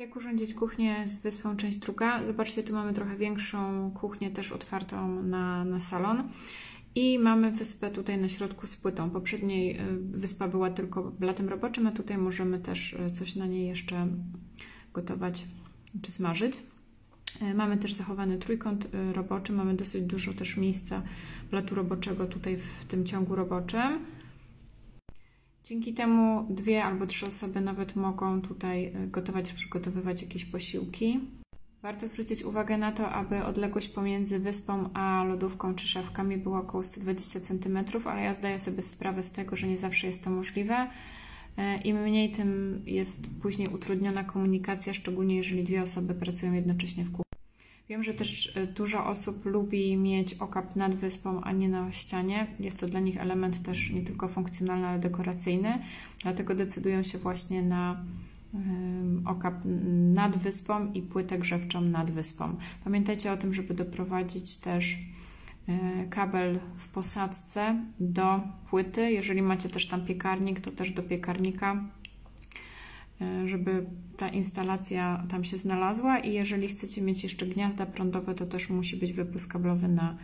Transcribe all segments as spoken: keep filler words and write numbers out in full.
Jak urządzić kuchnię z wyspą, część druga. Zobaczcie, tu mamy trochę większą kuchnię, też otwartą na, na salon. I mamy wyspę tutaj na środku z płytą. Poprzedniej wyspa była tylko blatem roboczym, a tutaj możemy też coś na niej jeszcze gotować czy smażyć. Mamy też zachowany trójkąt roboczy, mamy dosyć dużo też miejsca blatu roboczego tutaj w tym ciągu roboczym. Dzięki temu dwie albo trzy osoby nawet mogą tutaj gotować, przygotowywać jakieś posiłki. Warto zwrócić uwagę na to, aby odległość pomiędzy wyspą a lodówką czy szafkami była około sto dwadzieścia centymetrów, ale ja zdaję sobie sprawę z tego, że nie zawsze jest to możliwe. Im mniej, tym jest później utrudniona komunikacja, szczególnie jeżeli dwie osoby pracują jednocześnie w kuchni. Wiem, że też dużo osób lubi mieć okap nad wyspą, a nie na ścianie. Jest to dla nich element też nie tylko funkcjonalny, ale dekoracyjny. Dlatego decydują się właśnie na okap nad wyspą i płytę grzewczą nad wyspą. Pamiętajcie o tym, żeby doprowadzić też kabel w posadzce do płyty. Jeżeli macie też tam piekarnik, to też do piekarnika, żeby ta instalacja tam się znalazła. I jeżeli chcecie mieć jeszcze gniazda prądowe, to też musi być wypust kablowy na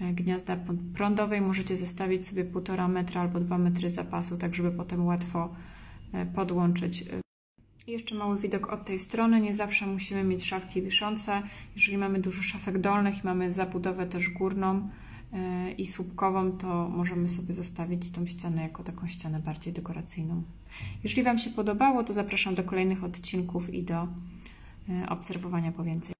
gniazda prądowe. Możecie zostawić sobie półtora metra albo dwa metry zapasu, tak żeby potem łatwo podłączyć. I jeszcze mały widok od tej strony. Nie zawsze musimy mieć szafki wiszące. Jeżeli mamy dużo szafek dolnych i mamy zabudowę też górną i słupkową, to możemy sobie zostawić tą ścianę jako taką ścianę bardziej dekoracyjną. Jeżeli Wam się podobało, to zapraszam do kolejnych odcinków i do obserwowania po więcej.